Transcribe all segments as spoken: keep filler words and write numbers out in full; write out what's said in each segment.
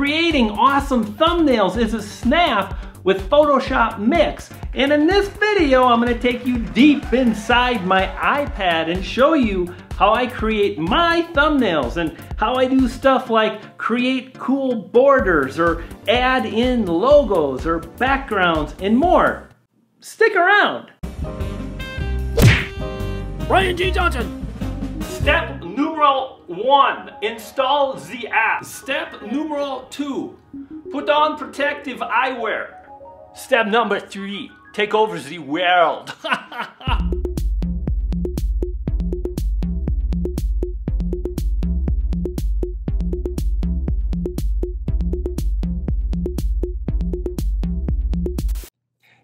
creating awesome thumbnails is a snap with Photoshop Mix. And in this video, I'm gonna take you deep inside my iPad and show you how I create my thumbnails and how I do stuff like create cool borders or add in logos or backgrounds and more. Stick around. Brian G Johnson. Step numero one, install the app. Step numero two, put on protective eyewear. Step number three, take over the world.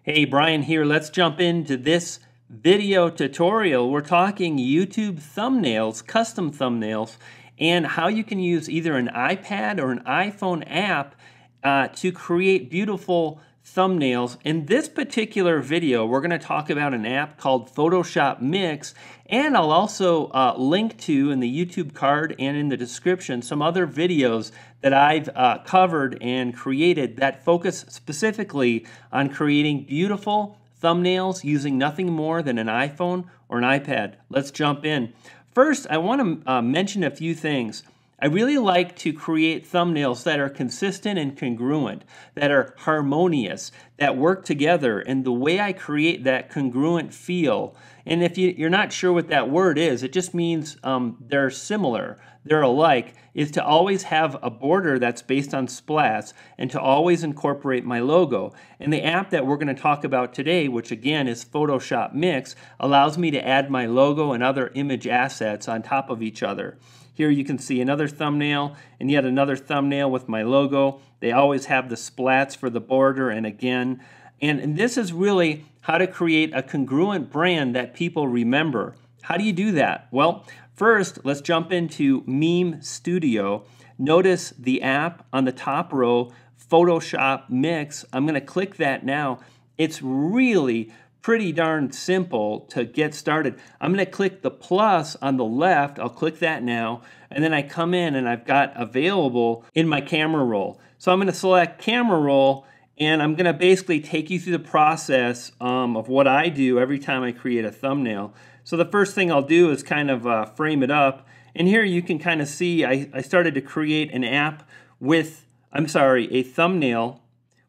Hey, Brian here. Let's jump into this video tutorial. We're talking YouTube thumbnails, custom thumbnails, and how you can use either an iPad or an iPhone app uh, to create beautiful thumbnails. In this particular video, we're going to talk about an app called Photoshop Mix, and I'll also uh, link to in the YouTube card and in the description some other videos that I've uh, covered and created that focus specifically on creating beautiful thumbnails using nothing more than an iPhone or an iPad. Let's jump in. First, I want to uh, mention a few things. I really like to create thumbnails that are consistent and congruent, that are harmonious, that work together, and the way I create that congruent feel. And if you, you're not sure what that word is, it just means um, they're similar, they're alike, is to always have a border that's based on splats and to always incorporate my logo. And the app that we're going to talk about today, which again is Photoshop Mix, allows me to add my logo and other image assets on top of each other. Here you can see another thumbnail and yet another thumbnail with my logo. They always have the splats for the border and again. And, and this is really how to create a congruent brand that people remember. How do you do that? Well, first, let's jump into Meme Studio. Notice the app on the top row, Photoshop Mix. I'm going to click that now. It's really pretty darn simple to get started. I'm going to click the plus on the left. I'll click that now. And then I come in and I've got available in my camera roll. So I'm going to select camera roll and I'm going to basically take you through the process um, of what I do every time I create a thumbnail. So the first thing I'll do is kind of uh, frame it up. And here you can kind of see I, I started to create an app with, I'm sorry, a thumbnail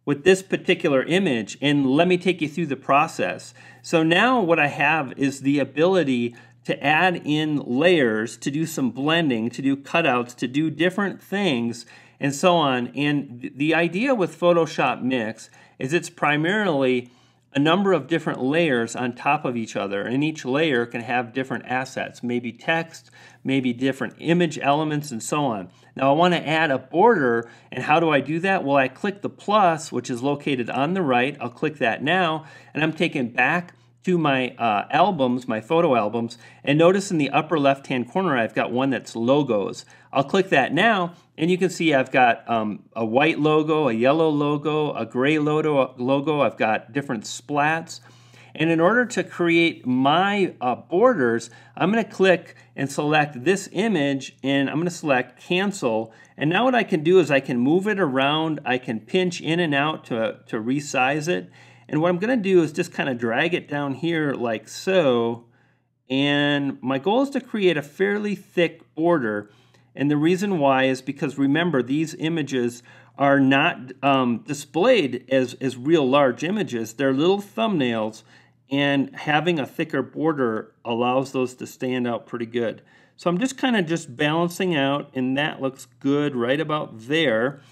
with this particular image, and let me take you through the process. So now what I have is the ability to add in layers, to do some blending, to do cutouts, to do different things, and so on. And the idea with Photoshop Mix is it's primarily a number of different layers on top of each other, and each layer can have different assets, maybe text, maybe different image elements, and so on. Now I want to add a border, and how do I do that? Well, I click the plus, which is located on the right. I'll click that now, and I'm taken back to my uh, albums, my photo albums, and notice in the upper left-hand corner I've got one that's logos. I'll click that now, and you can see I've got um, a white logo, a yellow logo, a gray logo, logo. I've got different splats. And in order to create my uh, borders, I'm going to click and select this image, and I'm going to select cancel. And now what I can do is I can move it around, I can pinch in and out to, to resize it. And what I'm going to do is just kind of drag it down here like so. And my goal is to create a fairly thick border. And the reason why is because, remember, these images are not um, displayed as, as real large images. They're little thumbnails. And having a thicker border allows those to stand out pretty good. So I'm just kind of just balancing out. And that looks good right about there.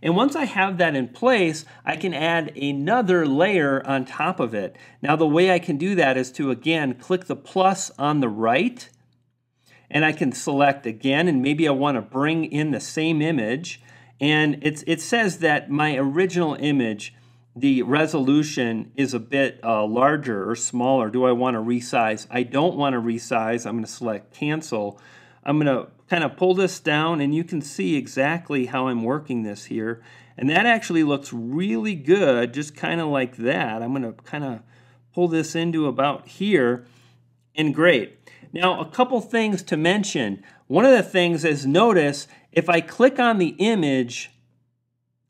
And once I have that in place, I can add another layer on top of it. Now the way I can do that is to, again, click the plus on the right, and I can select again, and maybe I want to bring in the same image. And it's, it says that my original image, the resolution is a bit uh, larger or smaller. Do I want to resize? I don't want to resize. I'm going to select cancel. I'm going to kind of pull this down, and you can see exactly how I'm working this here. And that actually looks really good, just kind of like that. I'm going to kind of pull this into about here, and great. Now, a couple things to mention. One of the things is, notice, if I click on the image,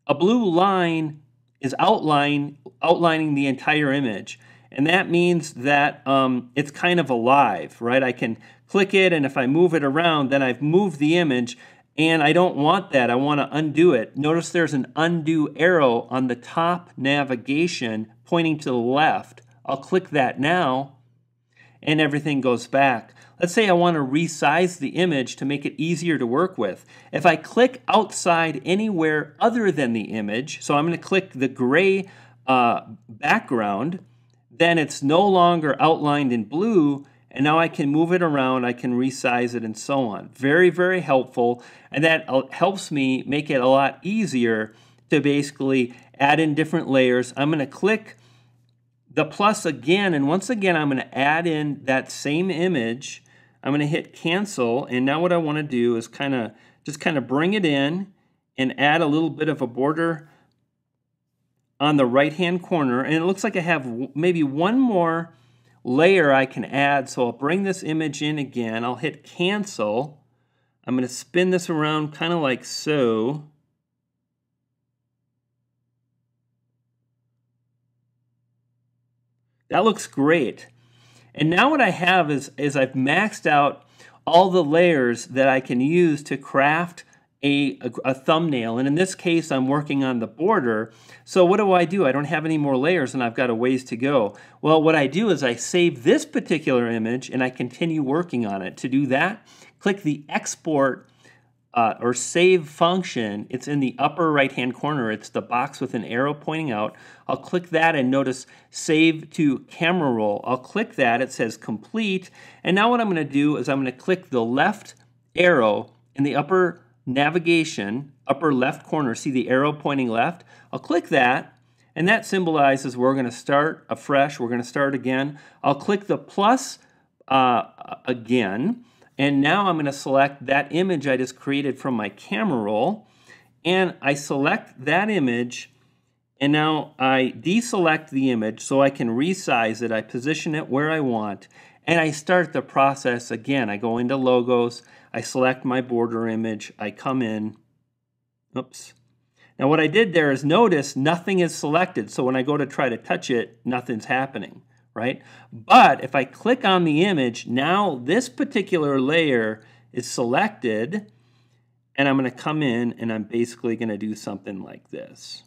A blue line is outline, outlining the entire image. And that means that um, it's kind of alive, right? I can click it, and if I move it around, then I've moved the image, and I don't want that. I want to undo it. Notice there's an undo arrow on the top navigation pointing to the left. I'll click that now, and everything goes back. Let's say I want to resize the image to make it easier to work with. If I click outside anywhere other than the image, so I'm going to click the gray uh, background, then it's no longer outlined in blue, and now I can move it around, I can resize it, and so on. Very, very helpful, and that helps me make it a lot easier to basically add in different layers. I'm going to click the plus again, and once again, I'm going to add in that same image. I'm going to hit cancel, and now what I want to do is kind of just kind of bring it in and add a little bit of a border on the right-hand corner, and it looks like I have maybe one more layer I can add, so I'll bring this image in again. I'll hit cancel. I'm going to spin this around kind of like so. That looks great. And now what I have is, is I've maxed out all the layers that I can use to craft A, a, a thumbnail, and in this case I'm working on the border. So what do I do? I don't have any more layers, and I've got a ways to go. Well, what I do is I save this particular image and I continue working on it. To do that, click the export uh, or save function. It's in the upper right hand corner. It's the box with an arrow pointing out. I'll click that and notice save to camera roll. I'll click that. It says complete, and now what I'm going to do is I'm going to click the left arrow in the upper navigation, upper left corner, see the arrow pointing left? I'll click that, and that symbolizes we're going to start afresh, we're going to start again. I'll click the plus uh, again, and now I'm going to select that image I just created from my camera roll, and I select that image, and now I deselect the image so I can resize it, I position it where I want, and I start the process again. I go into logos, I select my border image, I come in, oops. Now what I did there is notice nothing is selected, so when I go to try to touch it, nothing's happening, right? But if I click on the image, now this particular layer is selected, and I'm gonna come in and I'm basically gonna do something like this.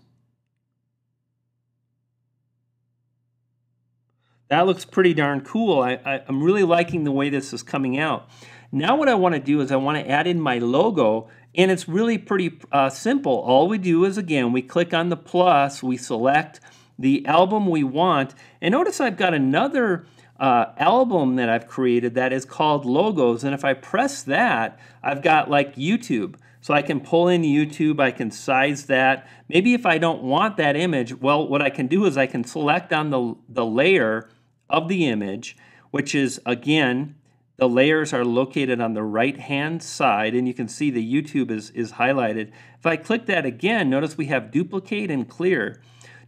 That looks pretty darn cool. I, I, I'm really liking the way this is coming out. Now what I want to do is I want to add in my logo, and it's really pretty uh, simple. All we do is, again, we click on the plus, we select the album we want, and notice I've got another uh, album that I've created that is called Logos, and if I press that, I've got like YouTube. So I can pull in YouTube, I can size that. Maybe if I don't want that image, well, what I can do is I can select on the, the layer of the image, which is, again, the layers are located on the right-hand side, and you can see the YouTube is, is highlighted. If I click that again, notice we have duplicate and clear.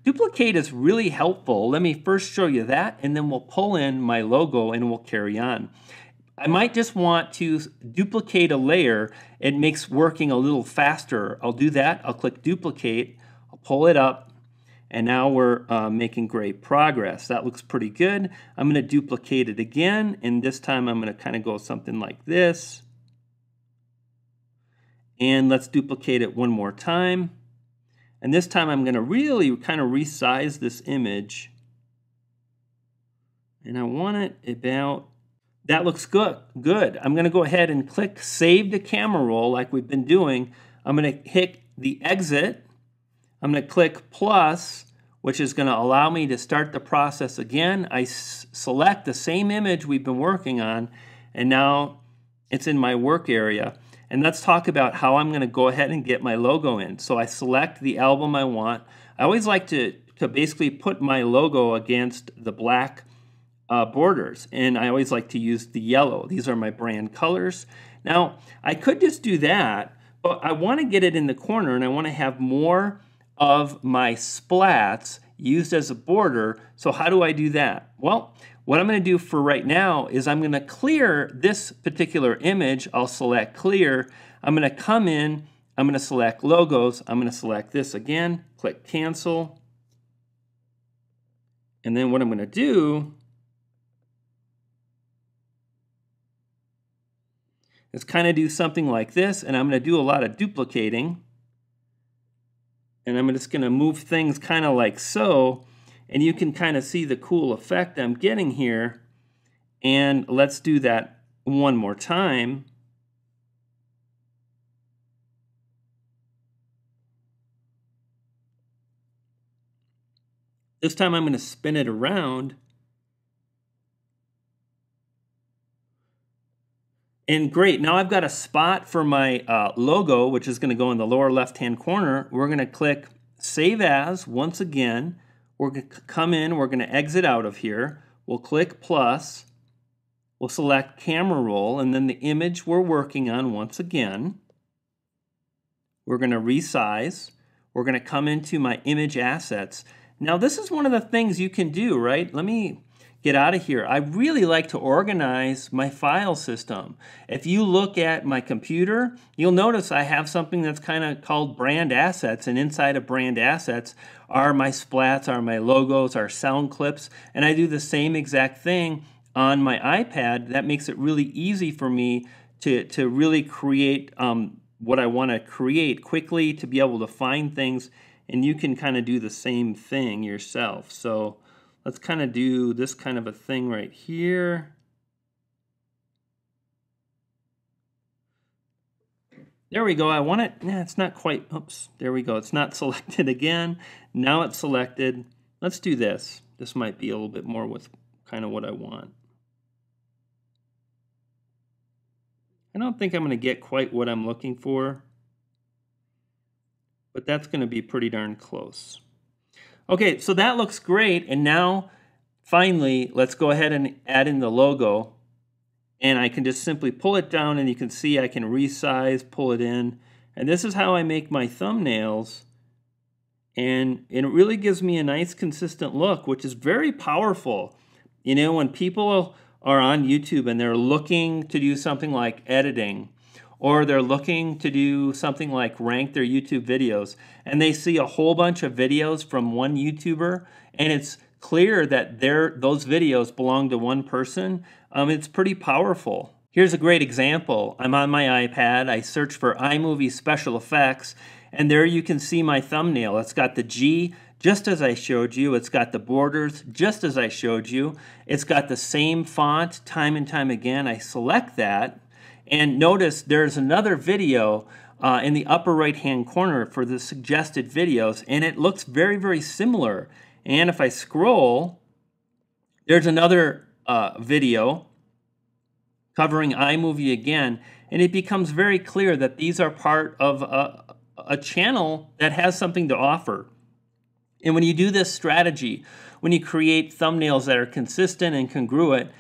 Duplicate is really helpful. Let me first show you that, and then we'll pull in my logo and we'll carry on. I might just want to duplicate a layer. It makes working a little faster. I'll do that. I'll click duplicate. I'll pull it up. And now we're uh, making great progress. That looks pretty good. I'm going to duplicate it again, and this time I'm going to kind of go something like this. And let's duplicate it one more time. And this time I'm going to really kind of resize this image. And I want it about, that looks good. Good. I'm going to go ahead and click Save to Camera Roll like we've been doing. I'm going to hit the exit. I'm going to click plus, which is going to allow me to start the process again. I select the same image we've been working on, and now it's in my work area. And let's talk about how I'm going to go ahead and get my logo in. So I select the album I want. I always like to, to basically put my logo against the black uh, borders, and I always like to use the yellow. These are my brand colors. Now, I could just do that, but I want to get it in the corner, and I want to have more of my splats used as a border. So how do I do that? Well, what I'm going to do for right now is I'm going to clear this particular image. I'll select clear. I'm going to come in. I'm going to select logos. I'm going to select this again, click cancel. And then what I'm going to do is kind of do something like this, and I'm going to do a lot of duplicating. And I'm just going to move things kind of like so, and you can kind of see the cool effect I'm getting here. And let's do that one more time. This time I'm going to spin it around. And great, now I've got a spot for my uh, logo, which is going to go in the lower left-hand corner. We're going to click Save As once again. We're going to come in, we're going to exit out of here. We'll click plus. We'll select Camera Roll, and then the image we're working on once again. We're going to resize. We're going to come into my Image Assets. Now this is one of the things you can do, right? Let me get out of here. I really like to organize my file system. If you look at my computer, you'll notice I have something that's kind of called brand assets, and inside of brand assets are my splats, are my logos, are sound clips, and I do the same exact thing on my iPad. That makes it really easy for me to, to really create um, what I want to create quickly, to be able to find things. And you can kind of do the same thing yourself. So let's kind of do this kind of a thing right here. There we go. I want it. Nah, it's not quite. Oops. There we go. It's not selected again. Now it's selected. Let's do this. This might be a little bit more with kind of what I want. I don't think I'm going to get quite what I'm looking for, but that's going to be pretty darn close. Okay, so that looks great. And now, finally, let's go ahead and add in the logo. And I can just simply pull it down, and you can see I can resize, pull it in. And this is how I make my thumbnails. And it really gives me a nice, consistent look, which is very powerful. You know, when people are on YouTube and they're looking to do something like editing, or they're looking to do something like rank their YouTube videos, and they see a whole bunch of videos from one YouTuber, and it's clear that their, those videos belong to one person, um, it's pretty powerful. Here's a great example. I'm on my iPad. I search for iMovie special effects, and there you can see my thumbnail. It's got the G, just as I showed you. It's got the borders, just as I showed you. It's got the same font time and time again. I select that. And notice there's another video uh, in the upper right-hand corner for the suggested videos, and it looks very, very similar. And if I scroll, there's another uh, video covering iMovie again, and it becomes very clear that these are part of a, a channel that has something to offer. And when you do this strategy, when you create thumbnails that are consistent and congruent,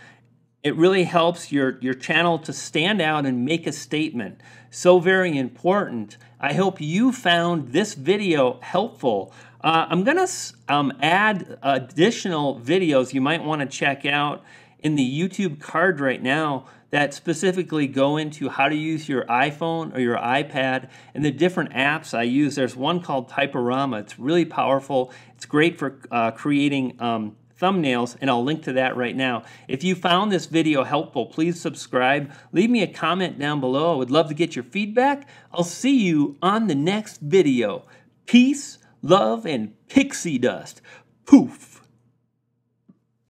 it really helps your, your channel to stand out and make a statement. So very important. I hope you found this video helpful. Uh, I'm gonna um, add additional videos you might wanna check out in the YouTube card right now that specifically go into how to use your iPhone or your iPad and the different apps I use. There's one called Typorama. It's really powerful. It's great for uh, creating um, thumbnails, and I'll link to that right now. If you found this video helpful, please subscribe. Leave me a comment down below. I would love to get your feedback. I'll see you on the next video. Peace, love, and pixie dust. Poof.